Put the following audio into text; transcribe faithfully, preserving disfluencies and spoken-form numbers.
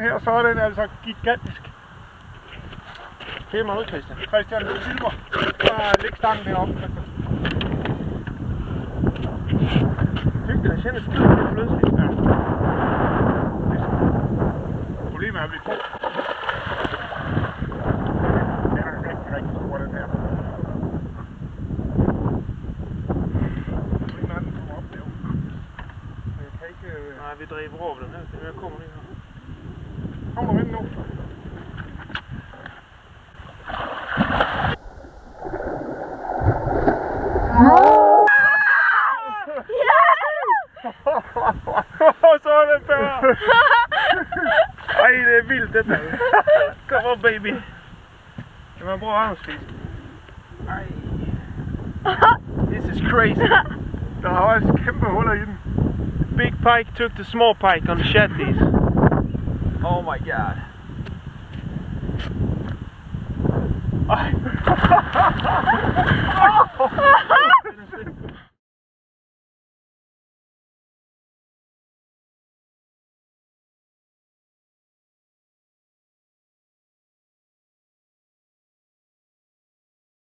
Her, så er den altså gigantisk. Det er meget, Christian. Christian, du filmer. Så læg stangen deroppe, Christian. Tykker, jeg kender skidt på flødsigt. Ja. Problemet er, at vi får. Den er rigtig, rigtig stor, den her. Problemet er, at den kommer op derovre. Jeg kan ikke... Nej, vi driver over den her. Jeg kommer lige her. Kom ind nu. Så er den der! Ej, det er vildt, den der. Kom op, baby. Kan man bruge armsfisk? Ej. This is crazy. Der er også kæmpe huller i den. Big pike took the small pike on the ShadTeez. Oh my god. Ej.